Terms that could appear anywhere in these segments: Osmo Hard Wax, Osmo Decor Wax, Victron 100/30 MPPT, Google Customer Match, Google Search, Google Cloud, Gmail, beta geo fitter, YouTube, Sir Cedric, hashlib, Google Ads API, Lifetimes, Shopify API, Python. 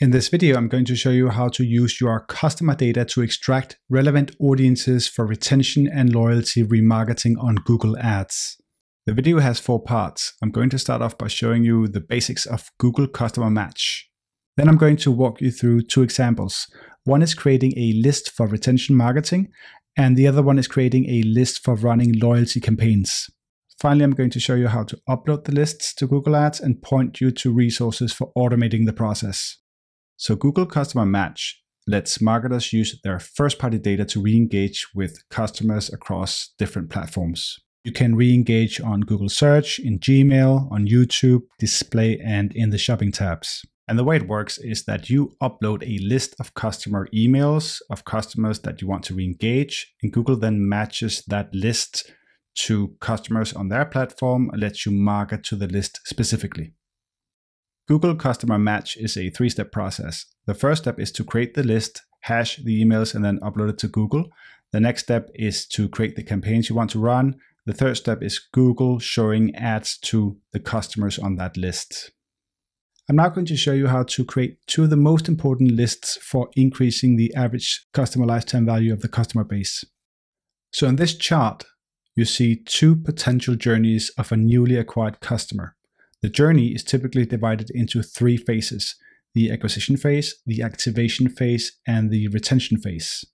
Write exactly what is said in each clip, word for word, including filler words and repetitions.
In this video, I'm going to show you how to use your customer data to extract relevant audiences for retention and loyalty remarketing on Google Ads. The video has four parts. I'm going to start off by showing you the basics of Google Customer Match. Then I'm going to walk you through two examples. One is creating a list for retention marketing, and the other one is creating a list for running loyalty campaigns. Finally, I'm going to show you how to upload the lists to Google Ads and point you to resources for automating the process. So Google Customer Match lets marketers use their first-party data to re-engage with customers across different platforms. You can re-engage on Google Search, in Gmail, on YouTube, Display, and in the Shopping tabs. And the way it works is that you upload a list of customer emails of customers that you want to re-engage, and Google then matches that list to customers on their platform and lets you market to the list specifically. Google Customer Match is a three-step process. The first step is to create the list, hash the emails, and then upload it to Google. The next step is to create the campaigns you want to run. The third step is Google showing ads to the customers on that list. I'm now going to show you how to create two of the most important lists for increasing the average customer lifetime value of the customer base. So in this chart, you see two potential journeys of a newly acquired customer. The journey is typically divided into three phases: the acquisition phase, the activation phase, and the retention phase.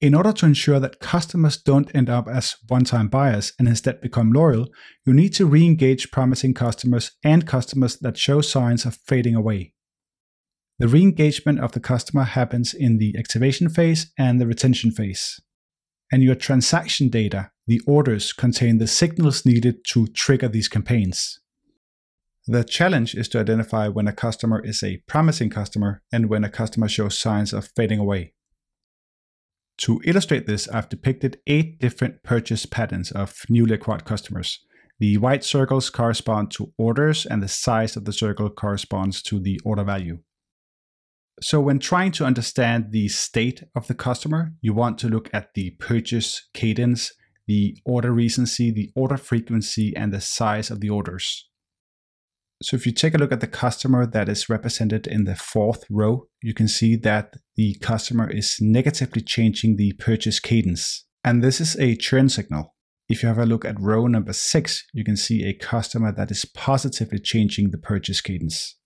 In order to ensure that customers don't end up as one-time buyers and instead become loyal, you need to re-engage promising customers and customers that show signs of fading away. The re-engagement of the customer happens in the activation phase and the retention phase. And your transaction data, the orders, contain the signals needed to trigger these campaigns. The challenge is to identify when a customer is a promising customer and when a customer shows signs of fading away. To illustrate this, I've depicted eight different purchase patterns of newly acquired customers. The white circles correspond to orders, and the size of the circle corresponds to the order value. So when trying to understand the state of the customer, you want to look at the purchase cadence, the order recency, the order frequency, and the size of the orders. So if you take a look at the customer that is represented in the fourth row, you can see that the customer is negatively changing the purchase cadence. And this is a churn signal. If you have a look at row number six, you can see a customer that is positively changing the purchase cadence.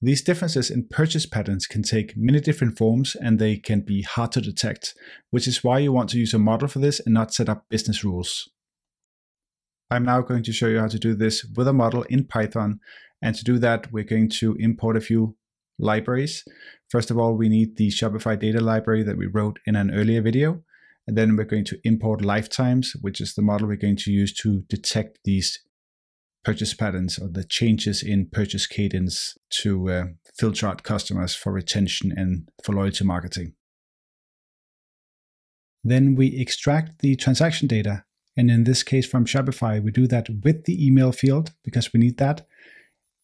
These differences in purchase patterns can take many different forms, and they can be hard to detect, which is why you want to use a model for this and not set up business rules. I'm now going to show you how to do this with a model in Python. And to do that, we're going to import a few libraries. First of all, we need the Shopify data library that we wrote in an earlier video. And then we're going to import Lifetimes, which is the model we're going to use to detect these purchase patterns or the changes in purchase cadence to uh, filter out customers for retention and for loyalty marketing. Then we extract the transaction data. And in this case from Shopify, we do that with the email field because we need that.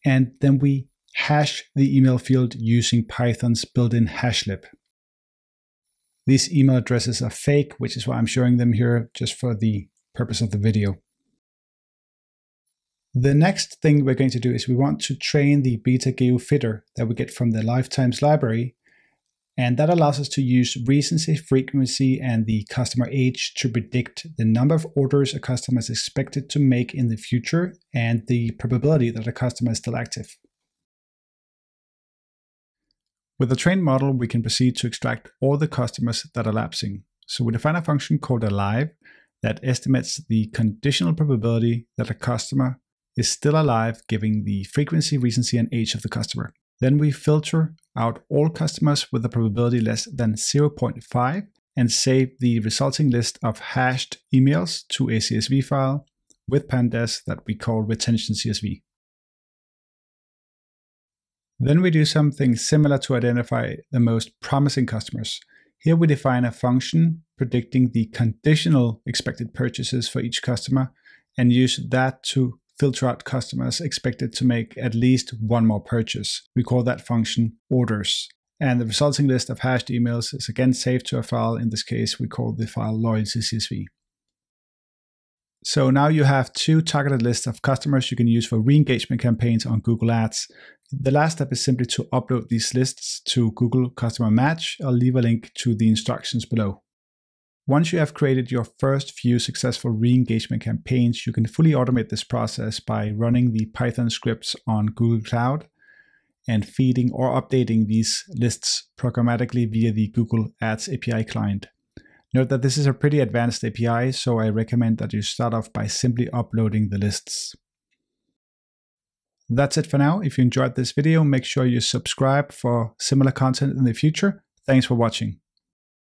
And then we hash the email field using Python's built-in hashlib. These email addresses are fake, which is why I'm showing them here just for the purpose of the video. The next thing we're going to do is we want to train the beta geo fitter that we get from the Lifetimes library. And that allows us to use recency, frequency, and the customer age to predict the number of orders a customer is expected to make in the future and the probability that a customer is still active. With the trained model, we can proceed to extract all the customers that are lapsing. So we define a function called alive that estimates the conditional probability that a customer is still alive, giving the frequency, recency, and age of the customer. Then we filter out all customers with a probability less than zero point five and save the resulting list of hashed emails to a C S V file with pandas that we call retention C S V. Then we do something similar to identify the most promising customers. Here we define a function predicting the conditional expected purchases for each customer and use that to filter out customers expected to make at least one more purchase. We call that function orders. And the resulting list of hashed emails is again saved to a file. In this case, we call the file loyalty C S V. So now you have two targeted lists of customers you can use for re-engagement campaigns on Google Ads. The last step is simply to upload these lists to Google Customer Match. I'll leave a link to the instructions below. Once you have created your first few successful re-engagement campaigns, you can fully automate this process by running the Python scripts on Google Cloud and feeding or updating these lists programmatically via the Google Ads A P I client. Note that this is a pretty advanced A P I, so I recommend that you start off by simply uploading the lists. That's it for now. If you enjoyed this video, make sure you subscribe for similar content in the future. Thanks for watching.